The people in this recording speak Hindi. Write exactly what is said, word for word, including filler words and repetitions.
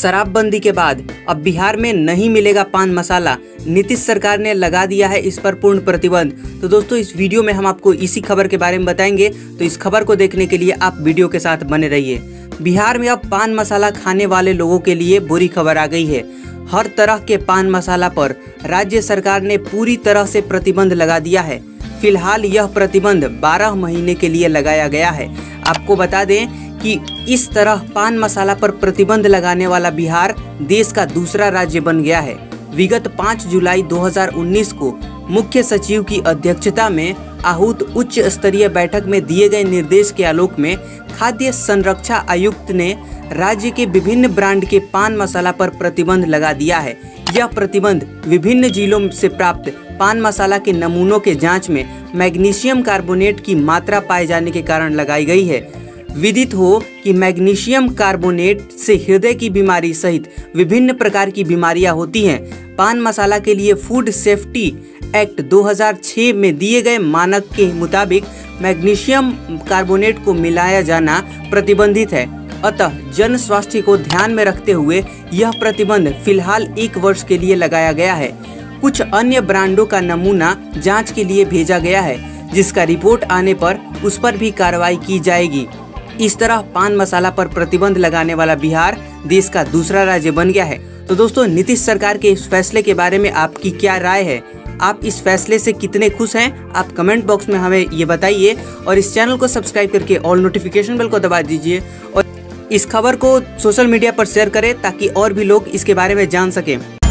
शराबबंदी के बाद अब बिहार में नहीं मिलेगा पान मसाला, नीतीश सरकार ने लगा दिया है इस पर पूर्ण प्रतिबंध। तो दोस्तों इस वीडियो में हम आपको इसी खबर के बारे में बताएंगे, तो इस खबर को देखने के लिए आप वीडियो के साथ बने रहिए। बिहार में अब पान मसाला खाने वाले लोगों के लिए बुरी खबर आ गई है। हर तरह के पान मसाला पर राज्य सरकार ने पूरी तरह से प्रतिबंध लगा दिया है। फिलहाल यह प्रतिबंध बारह महीने के लिए लगाया गया है। आपको बता दें कि इस तरह पान मसाला पर प्रतिबंध लगाने वाला बिहार देश का दूसरा राज्य बन गया है। विगत पाँच जुलाई दो हज़ार उन्नीस को मुख्य सचिव की अध्यक्षता में आहूत उच्च स्तरीय बैठक में दिए गए निर्देश के आलोक में खाद्य संरक्षा आयुक्त ने राज्य के विभिन्न ब्रांड के पान मसाला पर प्रतिबंध लगा दिया है। यह प्रतिबंध विभिन्न जिलों से प्राप्त पान मसाला के नमूनों के जांच में मैग्नीशियम कार्बोनेट की मात्रा पाए जाने के कारण लगाई गई है। विदित हो कि मैग्नीशियम कार्बोनेट से हृदय की बीमारी सहित विभिन्न प्रकार की बीमारियां होती हैं। पान मसाला के लिए फूड सेफ्टी एक्ट दो हज़ार छह में दिए गए मानक के मुताबिक मैग्नीशियम कार्बोनेट को मिलाया जाना प्रतिबंधित है। अतः जन स्वास्थ्य को ध्यान में रखते हुए यह प्रतिबंध फिलहाल एक वर्ष के लिए लगाया गया है। कुछ अन्य ब्रांडों का नमूना जांच के लिए भेजा गया है, जिसका रिपोर्ट आने पर उस पर भी कार्रवाई की जाएगी। इस तरह पान मसाला पर प्रतिबंध लगाने वाला बिहार देश का दूसरा राज्य बन गया है। तो दोस्तों नीतीश सरकार के इस फैसले के बारे में आपकी क्या राय है? आप इस फैसले से कितने खुश हैं? आप कमेंट बॉक्स में हमें ये बताइए और इस चैनल को सब्सक्राइब करके ऑल नोटिफिकेशन बेल को दबा दीजिए और इस खबर को सोशल मीडिया पर शेयर करें ताकि और भी लोग इसके बारे में जान सकें।